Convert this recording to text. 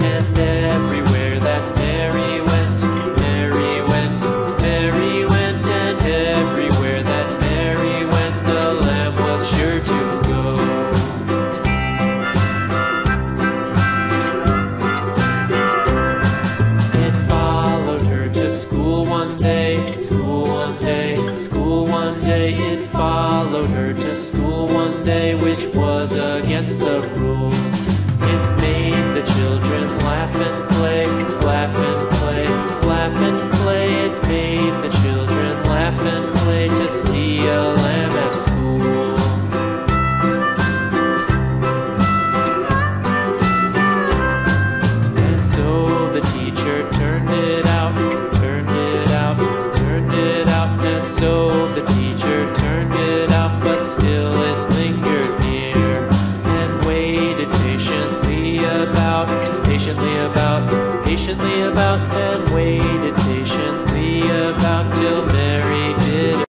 And everywhere that Mary went, and everywhere that Mary went, the lamb was sure to go. It followed her to school one day, school one day. It followed her to school one day, which was against the rules. It made the children laugh and play, laugh and play, laugh and play. It made the children laugh and play to see a lamb at school. And so the teacher turned it out, turned it out, turned it out. And so the teacher turned it out, but still it lingered near, and waited patiently about, patiently about, patiently about, and waited patiently about till Mary